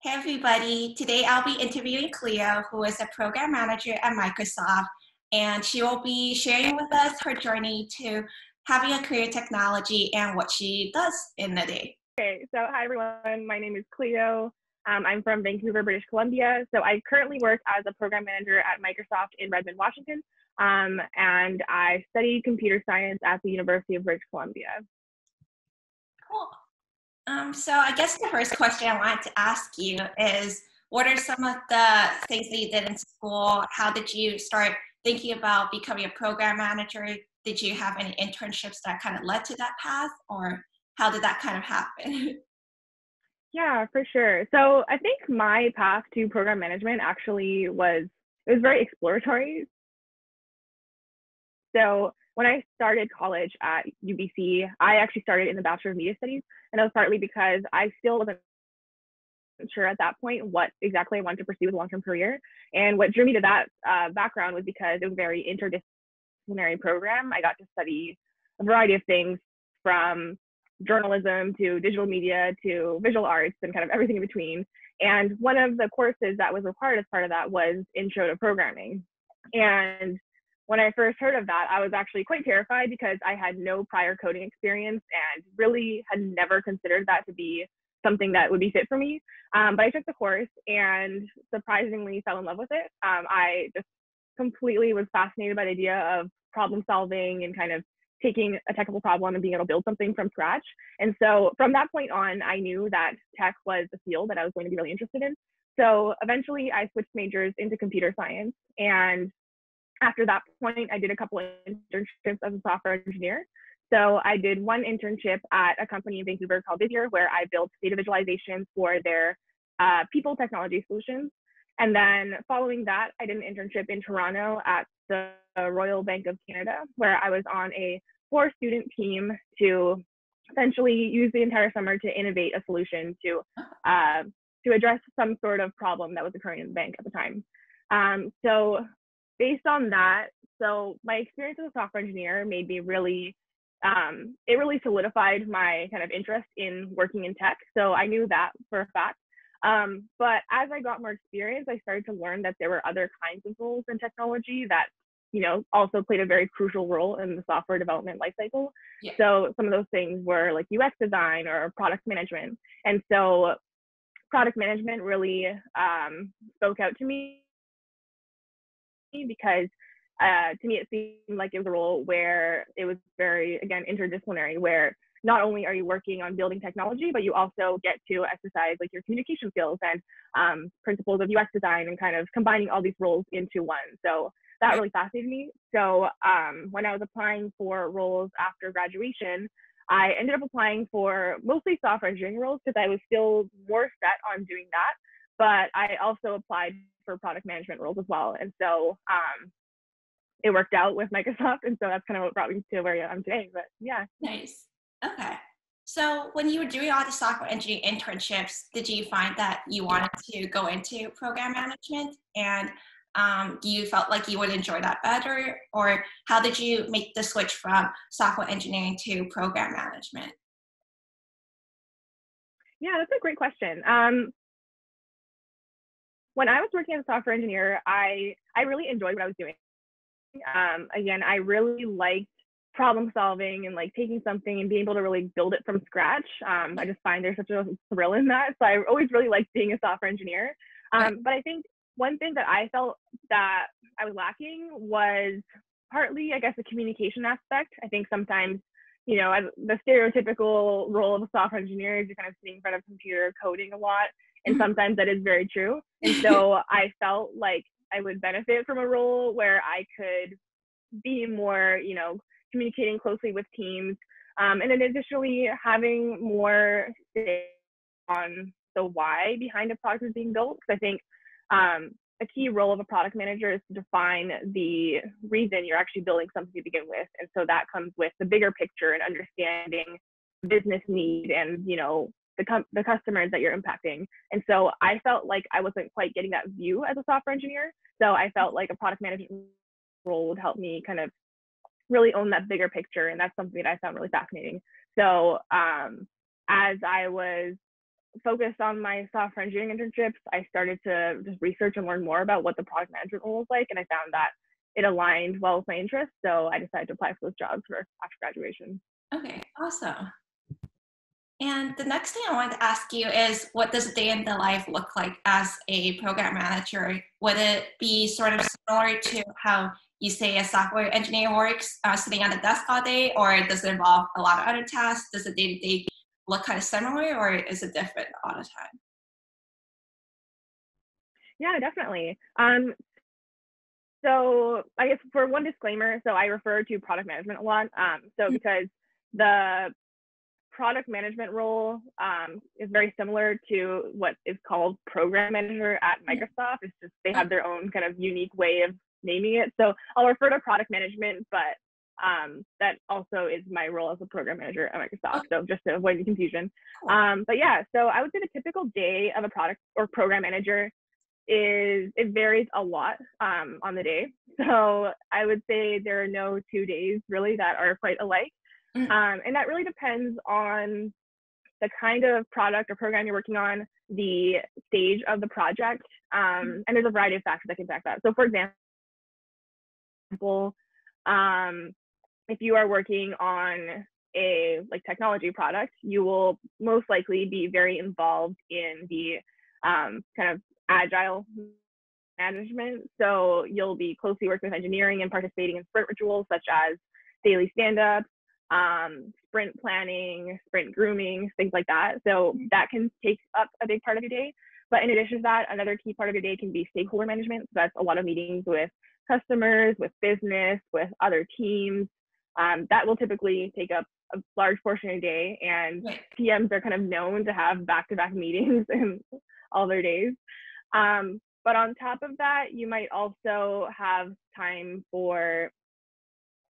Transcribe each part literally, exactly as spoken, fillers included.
Hey everybody, today I'll be interviewing Cleo, who is a program manager at Microsoft, and she will be sharing with us her journey to having a career in technology and what she does in the day. Okay, so hi everyone, my name is Cleo. Um, I'm from Vancouver, British Columbia. So I currently work as a program manager at Microsoft in Redmond, Washington, um, and I study computer science at the University of British Columbia. Cool. Um, so I guess the first question I wanted to ask you is, what are some of the things that you did in school? How did you start thinking about becoming a program manager? Did you have any internships that kind of led to that path, or how did that kind of happen? Yeah, for sure. So I think my path to program management actually was, it was very exploratory. So when I started college at U B C, I actually started in the Bachelor of Media Studies, and that was partly because I still wasn't sure at that point what exactly I wanted to pursue with a long-term career. And what drew me to that uh, background was because it was a very interdisciplinary program. I got to study a variety of things, from journalism to digital media to visual arts and kind of everything in between. And one of the courses that was required as part of that was Intro to Programming. And when I first heard of that, I was actually quite terrified because I had no prior coding experience and really had never considered that to be something that would be fit for me. Um, but I took the course and surprisingly fell in love with it. Um, I just completely was fascinated by the idea of problem solving and kind of taking a technical problem and being able to build something from scratch. And so from that point on, I knew that tech was a field that I was going to be really interested in. So eventually I switched majors into computer science, and after that point, I did a couple of internships as a software engineer. So I did one internship at a company in Vancouver called Vizier, where I built data visualizations for their uh, people technology solutions. And then following that, I did an internship in Toronto at the Royal Bank of Canada, where I was on a four-student team to essentially use the entire summer to innovate a solution to, uh, to address some sort of problem that was occurring in the bank at the time. Um, so. Based on that, so my experience as a software engineer made me really, um, it really solidified my kind of interest in working in tech. So I knew that for a fact. Um, but as I got more experience, I started to learn that there were other kinds of roles in technology that, you know, also played a very crucial role in the software development lifecycle. Yeah. So some of those things were like U X design or product management. And so product management really um, spoke out to me, because uh, to me it seemed like it was a role where it was very, again, interdisciplinary, where not only are you working on building technology, but you also get to exercise like your communication skills and um, principles of U X design and kind of combining all these roles into one. So that really fascinated me. So um, when I was applying for roles after graduation, I ended up applying for mostly software engineering roles because I was still more set on doing that. But I also applied for product management roles as well. And so um, it worked out with Microsoft. And so that's kind of what brought me to where I am today, but yeah. Nice, okay. So when you were doing all the software engineering internships, did you find that you wanted to go into program management? And um, you felt like you would enjoy that better? Or how did you make the switch from software engineering to program management? Yeah, that's a great question. Um, When I was working as a software engineer, I, I really enjoyed what I was doing. Um, again, I really liked problem solving and like taking something and being able to really build it from scratch. Um, I just find there's such a thrill in that. So I always really liked being a software engineer. Um, but I think one thing that I felt that I was lacking was partly, I guess, the communication aspect. I think sometimes, you know, the stereotypical role of a software engineer is you're kind of sitting in front of a computer coding a lot. And sometimes that is very true. And so I felt like I would benefit from a role where I could be more, you know, communicating closely with teams. Um, and then additionally, having more say on the why behind a product is being built. Because I think um, a key role of a product manager is to define the reason you're actually building something to begin with. And so that comes with the bigger picture and understanding business need and, you know, The, the customers that you're impacting. And so I felt like I wasn't quite getting that view as a software engineer. So I felt like a product management role would help me kind of really own that bigger picture. And that's something that I found really fascinating. So um, as I was focused on my software engineering internships, I started to just research and learn more about what the product management role was like, and I found that it aligned well with my interests, so I decided to apply for those jobs for after graduation. Okay, awesome. And the next thing I wanted to ask you is, what does a day in the life look like as a program manager? Would it be sort of similar to how you say a software engineer works, uh, sitting at a desk all day, or does it involve a lot of other tasks? Does the day-to-day look kind of similar, or is it different all the time? Yeah, definitely. Um, so I guess for one disclaimer, so I refer to product management a lot. Um, so because the product management role um, is very similar to what is called program manager at Microsoft. It's just they have their own kind of unique way of naming it. So I'll refer to product management, but um, that also is my role as a program manager at Microsoft. So just to avoid the confusion. Um, but yeah, so I would say the typical day of a product or program manager is, it varies a lot um, on the day. So I would say there are no two days really that are quite alike. Um, and that really depends on the kind of product or program you're working on, the stage of the project, um, and there's a variety of factors that can impact that. So for example, um, if you are working on a like technology product, you will most likely be very involved in the um, kind of agile management. So you'll be closely working with engineering and participating in sprint rituals such as daily stand-ups, um sprint planning, sprint grooming, things like that. So that can take up a big part of your day. But in addition to that, another key part of your day can be stakeholder management. So that's a lot of meetings with customers, with business, with other teams. Um, that will typically take up a large portion of your day, and P Ms are kind of known to have back-to-back meetings in all their days. Um, but on top of that, you might also have time for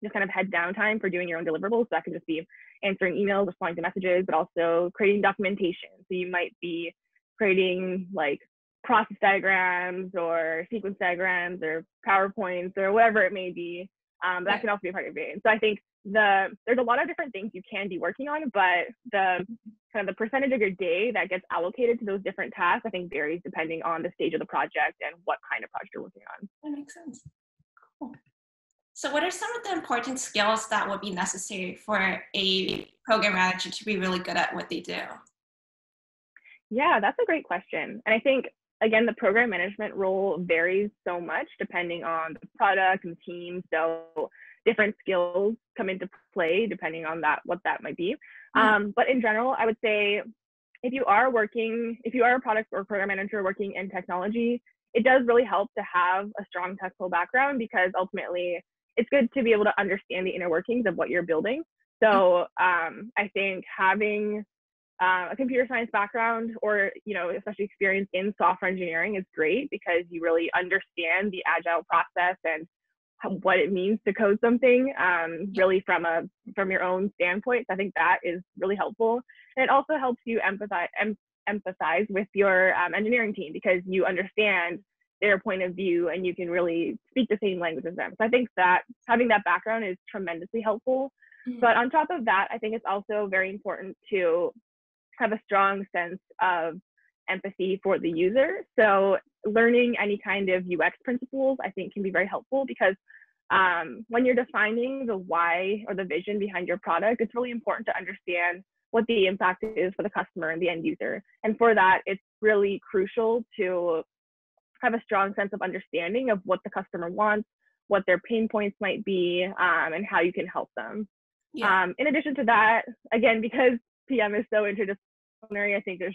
just kind of head down time for doing your own deliverables. So that can just be answering emails, responding to messages, but also creating documentation. So you might be creating like process diagrams or sequence diagrams or PowerPoints or whatever it may be. Um, that can also be a part of your day. And so I think the there's a lot of different things you can be working on, but the kind of the percentage of your day that gets allocated to those different tasks, I think varies depending on the stage of the project and what kind of project you're working on. That makes sense. Cool. So what are some of the important skills that would be necessary for a program manager to be really good at what they do? Yeah, that's a great question. And I think, again, the program management role varies so much depending on the product and the team. So different skills come into play depending on that, what that might be. Mm-hmm. Um, but in general, I would say if you are working, if you are a product or program manager working in technology, it does really help to have a strong technical background, because ultimately, it's good to be able to understand the inner workings of what you're building. So um, I think having uh, a computer science background, or, you know, especially experience in software engineering, is great, because you really understand the agile process and what it means to code something um, really from a from your own standpoint. So I think that is really helpful. And it also helps you empathize, em- empathize with your um, engineering team, because you understand their point of view and you can really speak the same language as them. So I think that having that background is tremendously helpful. Mm-hmm. But on top of that, I think it's also very important to have a strong sense of empathy for the user. So learning any kind of U X principles, I think, can be very helpful, because um, when you're defining the why or the vision behind your product, it's really important to understand what the impact is for the customer and the end user. And for that, it's really crucial to have a strong sense of understanding of what the customer wants, what their pain points might be, um, and how you can help them. Yeah. Um, in addition to that, again, because P M is so interdisciplinary, I think there's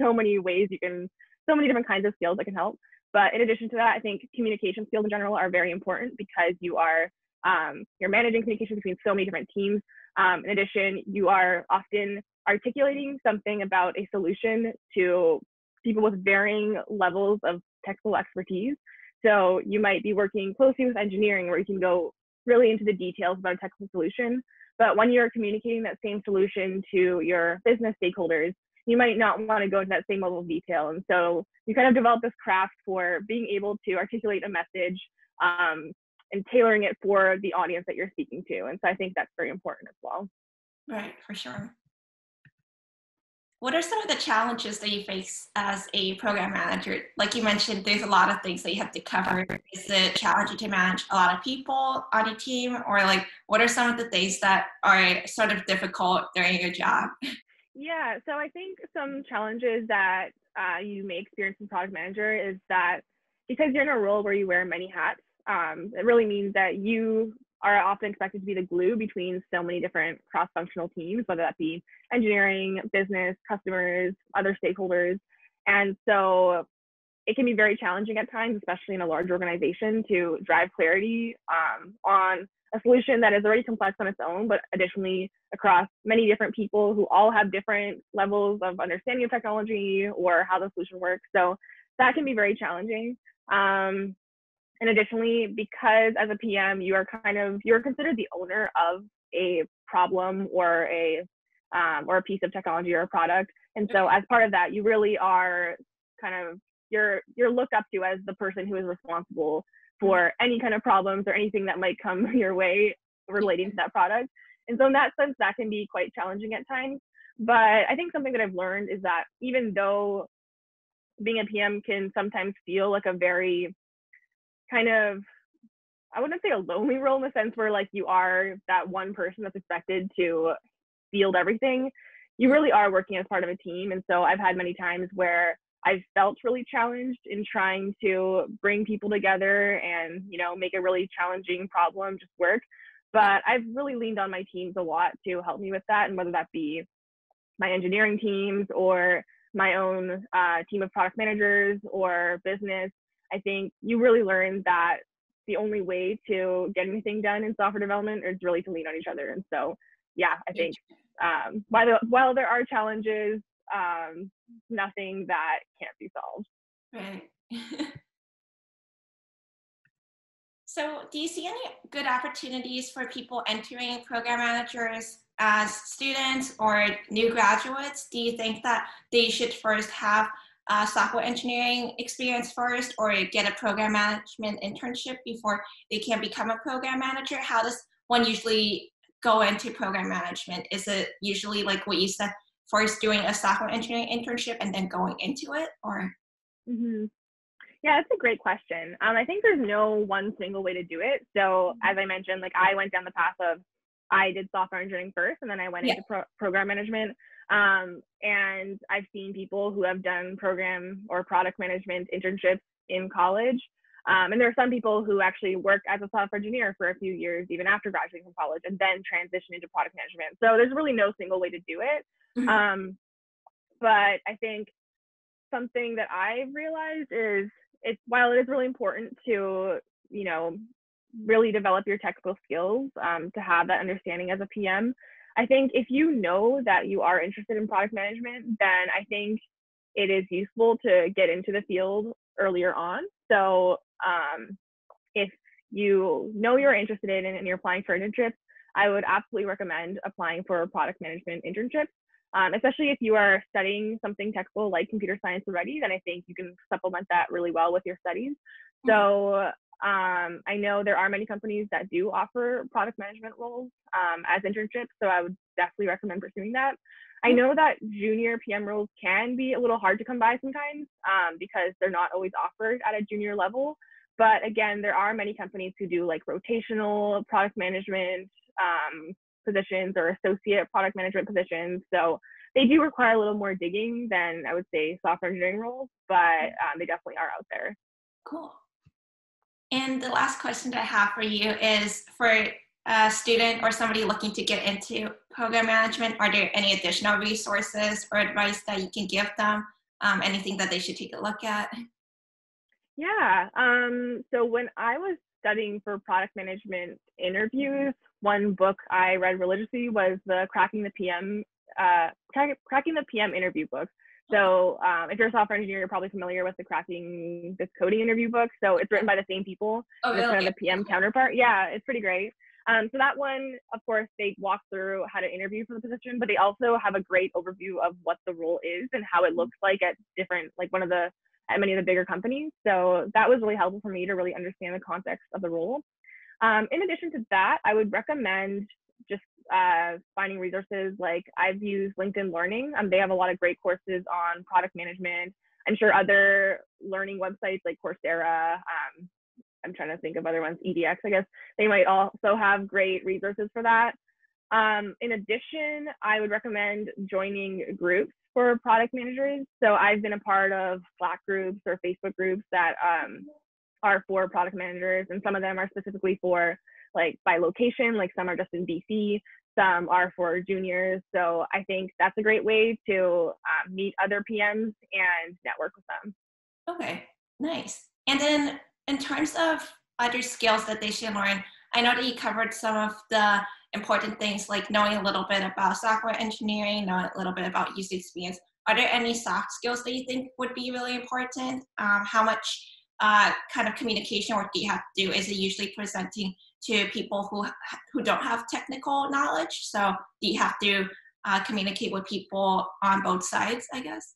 so many ways you can, so many different kinds of skills that can help. But in addition to that, I think communication skills in general are very important, because you are, um, you're managing communication between so many different teams. Um, in addition, you are often articulating something about a solution to people with varying levels of technical expertise. So you might be working closely with engineering, where you can go really into the details about a technical solution. But when you're communicating that same solution to your business stakeholders, you might not want to go into that same level of detail. And so you kind of develop this craft for being able to articulate a message um, and tailoring it for the audience that you're speaking to. And so I think that's very important as well. Right, for sure. What are some of the challenges that you face as a program manager? Like you mentioned, there's a lot of things that you have to cover. Is it challenging to manage a lot of people on your team? Or like, what are some of the things that are sort of difficult during your job? Yeah, so I think some challenges that uh, you may experience in product manager is that because you're in a role where you wear many hats, um, it really means that you are often expected to be the glue between so many different cross-functional teams, whether that be engineering, business, customers, other stakeholders. And so it can be very challenging at times, especially in a large organization, to drive clarity um, on a solution that is already complex on its own, but additionally across many different people who all have different levels of understanding of technology or how the solution works. So that can be very challenging. Um, And additionally, because as a P M, you are kind of, you're considered the owner of a problem or a, um, or a piece of technology or a product. And so as part of that, you really are kind of, you're, you're looked up to as the person who is responsible for any kind of problems or anything that might come your way relating to that product. And so in that sense, that can be quite challenging at times. But I think something that I've learned is that even though being a P M can sometimes feel like a very kind of, I wouldn't say a lonely role in the sense where like you are that one person that's expected to field everything, you really are working as part of a team. And so I've had many times where I've felt really challenged in trying to bring people together and, you know, make a really challenging problem just work. But I've really leaned on my teams a lot to help me with that. And whether that be my engineering teams or my own uh, team of product managers or business, I think you really learn that the only way to get anything done in software development is really to lean on each other. And so, yeah, I think um, while, the, while there are challenges, um, nothing that can't be solved. Right. So do you see any good opportunities for people entering program managers as students or new graduates? Do you think that they should first have Uh, software engineering experience first, or get a program management internship before they can become a program manager? How does one usually go into program management? Is it usually like what you said, first doing a software engineering internship and then going into it, or? Mm-hmm. Yeah, that's a great question. Um, I think there's no one single way to do it. So as I mentioned, like I went down the path of I did software engineering first, and then I went yeah. into pro program management. Um, and I've seen people who have done program or product management internships in college. Um, and there are some people who actually work as a software engineer for a few years, even after graduating from college, and then transition into product management. So there's really no single way to do it. Mm-hmm. Um, but I think something that I've realized is it's, while it is really important to, you know, really develop your technical skills, um, to have that understanding as a P M, I think if you know that you are interested in product management, then I think it is useful to get into the field earlier on. So um, if you know you're interested in it and you're applying for internships, I would absolutely recommend applying for product management internships, um, especially if you are studying something technical like computer science already, then I think you can supplement that really well with your studies. So Um, I know there are many companies that do offer product management roles um, as internships, so I would definitely recommend pursuing that. I know that junior P M roles can be a little hard to come by sometimes um, because they're not always offered at a junior level. But again, there are many companies who do like rotational product management um, positions or associate product management positions. So they do require a little more digging than I would say software engineering roles, but um, they definitely are out there. Cool. And the last question that I have for you is, for a student or somebody looking to get into program management, are there any additional resources or advice that you can give them? Um, anything that they should take a look at? Yeah. Um, so when I was studying for product management interviews, one book I read religiously was the Cracking the P M, uh, Cracking the P M interview book. So um, if you're a software engineer, you're probably familiar with the Cracking This Coding interview book. So it's written by the same people. Oh, really? It's kind of the P M counterpart. Yeah, it's pretty great. Um, so that one, of course, they walk through how to interview for the position, but they also have a great overview of what the role is and how it looks like at different, like one of the, at many of the bigger companies. So that was really helpful for me to really understand the context of the role. Um, in addition to that, I would recommend just uh, finding resources. Like I've used LinkedIn Learning. Um, they have a lot of great courses on product management. I'm sure other learning websites like Coursera, um, I'm trying to think of other ones, E D X, I guess, they might also have great resources for that. Um, in addition, I would recommend joining groups for product managers. So I've been a part of Slack groups or Facebook groups that um, are for product managers, and some of them are specifically for like by location, like some are just in B C, some are for juniors. So I think that's a great way to uh, meet other P Ms and network with them. Okay, nice. And then in terms of other skills that they should learn, I know that you covered some of the important things like knowing a little bit about software engineering, knowing a little bit about user experience. Are there any soft skills that you think would be really important? Um, how much uh, kind of communication work do you have to do? Is it usually presenting to people who who don't have technical knowledge? So do you have to uh, communicate with people on both sides, I guess?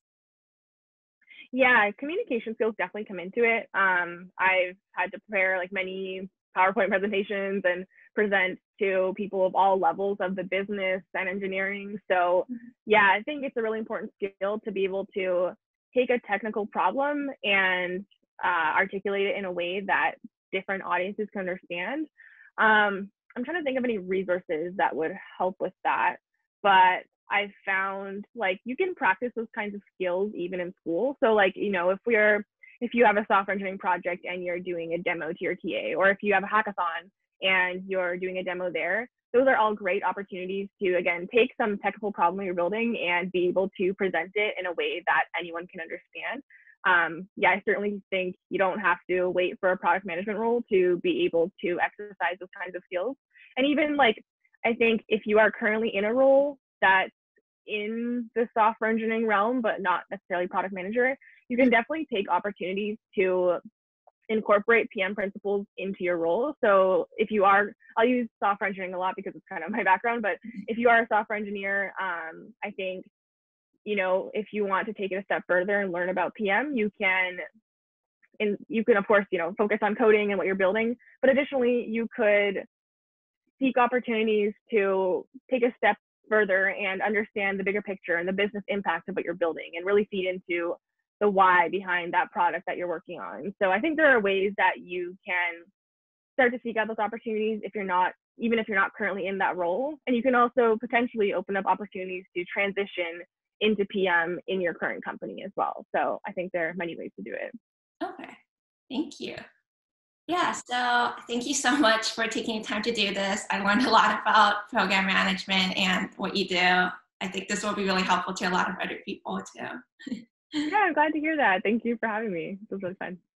Yeah, communication skills definitely come into it. Um, I've had to prepare like many PowerPoint presentations and present to people of all levels of the business and engineering. So yeah, I think it's a really important skill to be able to take a technical problem and uh, articulate it in a way that different audiences can understand. Um, I'm trying to think of any resources that would help with that, but I've found like you can practice those kinds of skills even in school. So like, you know, if we're, if you have a software engineering project and you're doing a demo to your T A, or if you have a hackathon and you're doing a demo there, those are all great opportunities to, again, take some technical problem you're building and be able to present it in a way that anyone can understand. Um, yeah, I certainly think you don't have to wait for a product management role to be able to exercise those kinds of skills. And even like, I think if you are currently in a role that's in the software engineering realm, but not necessarily product manager, you can definitely take opportunities to incorporate P M principles into your role. So if you are, I'll use software engineering a lot because it's kind of my background, but if you are a software engineer, um, I think, you know, if you want to take it a step further and learn about P M, you can, and you can, of course, you know, focus on coding and what you're building, but additionally, you could seek opportunities to take a step further and understand the bigger picture and the business impact of what you're building and really feed into the why behind that product that you're working on. So I think there are ways that you can start to seek out those opportunities if you're not, even if you're not currently in that role. And you can also potentially open up opportunities to transition into P M in your current company as well. So I think there are many ways to do it. Okay, thank you. Yeah, so thank you so much for taking the time to do this. I learned a lot about program management and what you do. I think this will be really helpful to a lot of other people too. Yeah, I'm glad to hear that. Thank you for having me. This was really fun.